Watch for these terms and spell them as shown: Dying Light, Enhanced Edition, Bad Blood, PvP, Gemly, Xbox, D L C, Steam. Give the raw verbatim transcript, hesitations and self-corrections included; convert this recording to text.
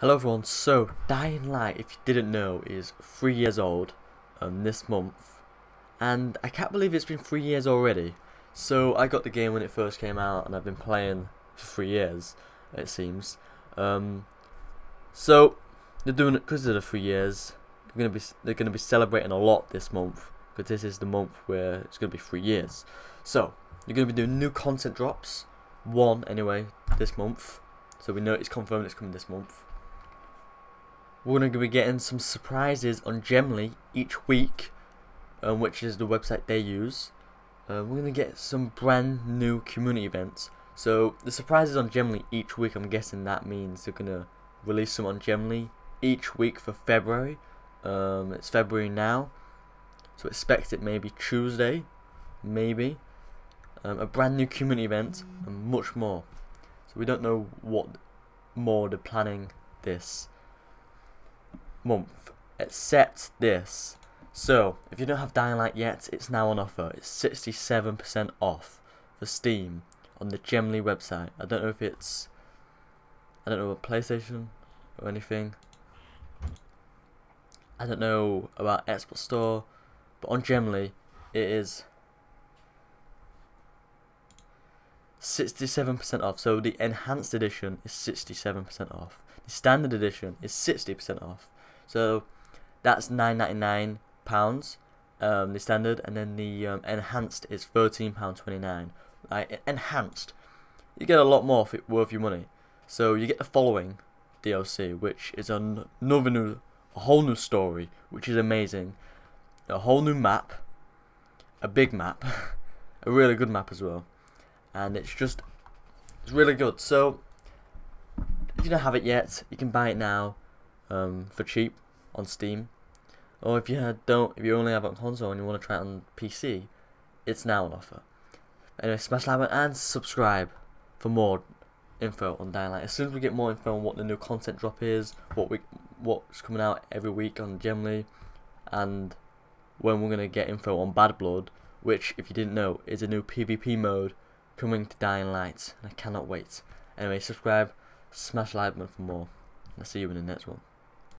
Hello everyone, so Dying Light, if you didn't know, is three years old um, this month, and I can't believe it's been three years already. So I got the game when it first came out and I've been playing for three years it seems. Um, so they're doing it because of the three years, they're gonna be, they're going to be celebrating a lot this month, because this is the month where it's going to be three years. So you're going to be doing new content drops, one anyway, this month, so we know it's confirmed it's coming this month. We're going to be getting some surprises on Gemly each week, um, which is the website they use. Uh, we're going to get some brand new community events. So the surprises on Gemly each week, I'm guessing that means they're going to release some on Gemly each week for February. Um, it's February now, so expect it maybe Tuesday, maybe. Um, a brand new community event and much more. So we don't know what more they're planning this month, except this. So if you don't have Dying Light yet, it's now on offer. It's sixty-seven percent off for Steam on the Gemly website. I don't know if it's, I don't know about PlayStation or anything. I don't know about Xbox Store, but on Gemly it is sixty-seven percent off. So the Enhanced Edition is sixty-seven percent off. The Standard Edition is sixty percent off. So that's nine ninety-nine pounds, um, the standard, and then the um, enhanced is thirteen pounds twenty-nine. Like, enhanced, you get a lot more for, worth your money. So you get the following D L C, which is another new, a whole new story, which is amazing. A whole new map, a big map, a really good map as well, and it's just, it's really good. So if you don't have it yet, you can buy it now. Um, for cheap on Steam, or if you don't, if you only have it on console and you want to try it on P C, it's now on offer. Anyway, smash like button and subscribe for more info on Dying Light. As soon as we get more info on what the new content drop is, what we, what's coming out every week on Gemly, and when we're gonna get info on Bad Blood, which, if you didn't know, is a new PvP mode coming to Dying Light, and I cannot wait. Anyway, subscribe, smash like button for more, and I'll see you in the next one.